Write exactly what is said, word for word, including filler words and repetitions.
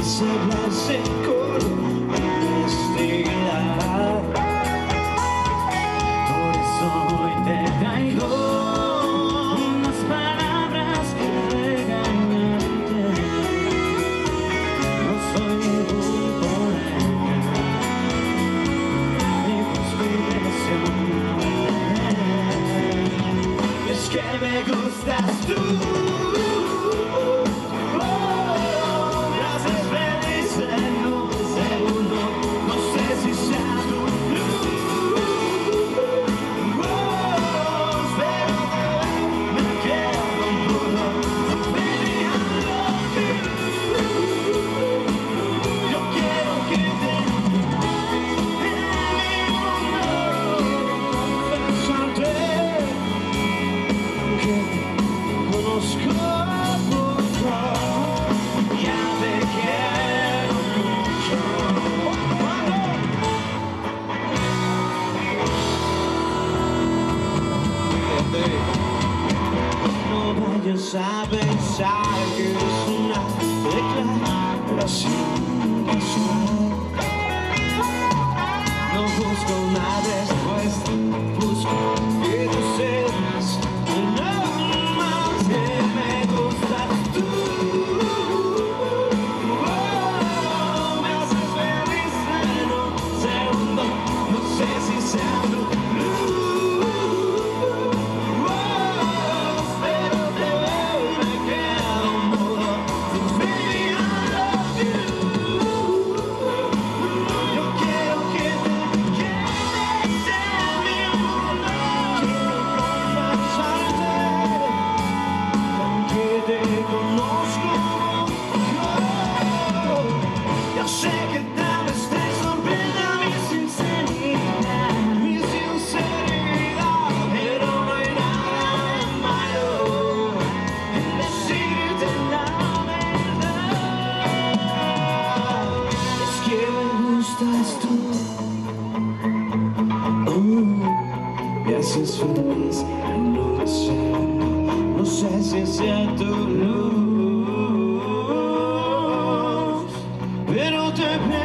ese blasicor honestidad. Por eso hoy te traigo unas palabras que regañarte. No soy ningún poeta ni conspiración. Es que me gustas tú. A pensar que es una declaración casual. No busco una respuesta, busco que tú seas nada más que me gusta tú. Oh, me haces feliz en un segundo, no sé si sea tú. Me haces feliz en un segundo, no sé si sea tu luz, pero te